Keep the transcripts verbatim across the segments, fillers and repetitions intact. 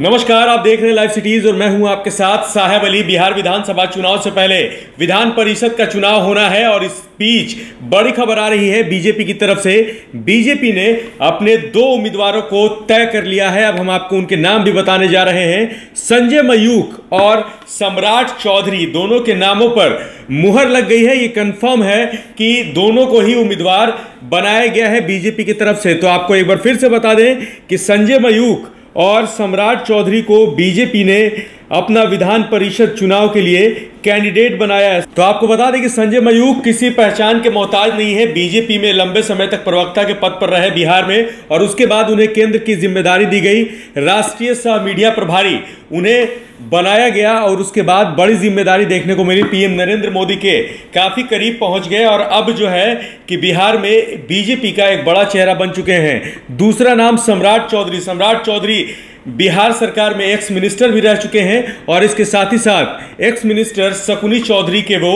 नमस्कार, आप देख रहे हैं लाइव सिटीज और मैं हूं आपके साथ साहेब अली। बिहार विधानसभा चुनाव से पहले विधान परिषद का चुनाव होना है और इस बीच बड़ी खबर आ रही है बीजेपी की तरफ से। बीजेपी ने अपने दो उम्मीदवारों को तय कर लिया है। अब हम आपको उनके नाम भी बताने जा रहे हैं। संजय मयूख और सम्राट चौधरी, दोनों के नामों पर मुहर लग गई है। ये कंफर्म है कि दोनों को ही उम्मीदवार बनाया गया है बीजेपी की तरफ से। तो आपको एक बार फिर से बता दें कि संजय मयूख और सम्राट चौधरी को बीजेपी ने अपना विधान परिषद चुनाव के लिए कैंडिडेट बनाया है। तो आपको बता दें कि संजय मयूख किसी पहचान के मोहताज नहीं है। बीजेपी में लंबे समय तक प्रवक्ता के पद पर रहे बिहार में और उसके बाद उन्हें केंद्र की जिम्मेदारी दी गई। राष्ट्रीय सह मीडिया प्रभारी उन्हें बनाया गया और उसके बाद बड़ी जिम्मेदारी देखने को मिली। पीएम नरेंद्र मोदी के काफ़ी करीब पहुंच गए और अब जो है कि बिहार में बीजेपी का एक बड़ा चेहरा बन चुके हैं। दूसरा नाम सम्राट चौधरी। सम्राट चौधरी बिहार सरकार में एक्स मिनिस्टर भी रह चुके हैं और इसके साथ ही साथ एक्स मिनिस्टर सकुनी चौधरी के वो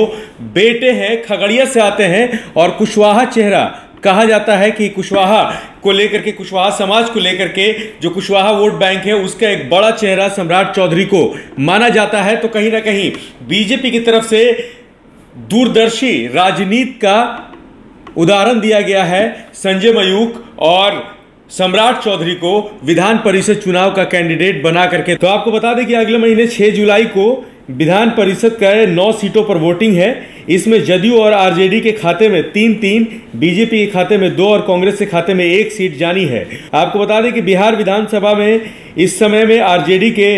बेटे हैं, खगड़िया से आते हैं और कुशवाहा चेहरा कहा जाता है कि कुशवाहा को लेकर के, कुशवाहा समाज को लेकर के जो कुशवाहा वोट बैंक है उसका एक बड़ा चेहरा सम्राट चौधरी को माना जाता है। तो कहीं ना कहीं बीजेपी की तरफ से दूरदर्शी राजनीति का उदाहरण दिया गया है संजय मयूख और सम्राट चौधरी को विधान परिषद चुनाव का कैंडिडेट बना करके। तो आपको बता दें कि अगले महीने छह जुलाई को विधान परिषद का नौ सीटों पर वोटिंग है। इसमें जदयू और आरजेडी के खाते में तीन तीन, बीजेपी के खाते में दो और कांग्रेस के खाते में एक सीट जानी है। आपको बता दें कि बिहार विधानसभा में इस समय में आरजेडी के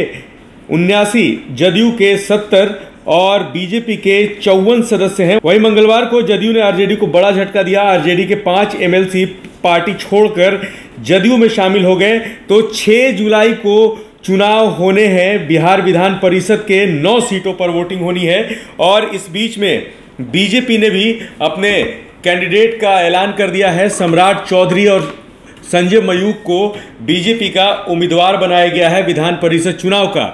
उन्यासी, जदयू के सत्तर और बीजेपी के चौवन सदस्य हैं। वहीं मंगलवार को जदयू ने आरजेडी को बड़ा झटका दिया। आरजेडी के पाँच एमएलसी पार्टी छोड़कर जदयू में शामिल हो गए। तो छह जुलाई को चुनाव होने हैं। बिहार विधान परिषद के नौ सीटों पर वोटिंग होनी है और इस बीच में बीजेपी ने भी अपने कैंडिडेट का ऐलान कर दिया है। सम्राट चौधरी और संजय मयूख को बीजेपी का उम्मीदवार बनाया गया है विधान परिषद चुनाव का।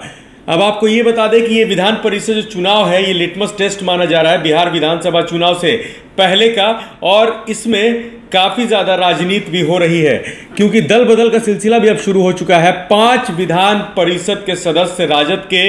अब आपको ये बता दें कि ये विधान परिषद जो चुनाव है ये लिटमस टेस्ट माना जा रहा है बिहार विधानसभा चुनाव से पहले का और इसमें काफ़ी ज़्यादा राजनीति भी हो रही है क्योंकि दल बदल का सिलसिला भी अब शुरू हो चुका है। पांच विधान परिषद के सदस्य राजद के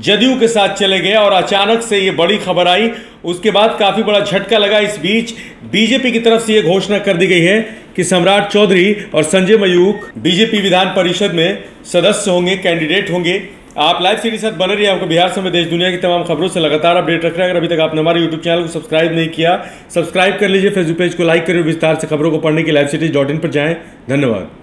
जदयू के साथ चले गए और अचानक से ये बड़ी खबर आई। उसके बाद काफ़ी बड़ा झटका लगा। इस बीच बीजेपी की तरफ से ये घोषणा कर दी गई है कि सम्राट चौधरी और संजय मयूख बीजेपी विधान परिषद में सदस्य होंगे, कैंडिडेट होंगे। आप लाइव सिटीज के साथ बने रहिए। आपको बिहार समेत देश दुनिया की तमाम खबरों से लगातार अपडेट रख रहे हैं। अगर अभी तक आपने हमारे यूट्यूब चैनल को सब्सक्राइब नहीं किया, सब्सक्राइब कर लीजिए। फेसबुक पेज को लाइक करें। विस्तार से खबरों को पढ़ने के लिए लाइव सिटीज डॉट इन पर जाएं। धन्यवाद।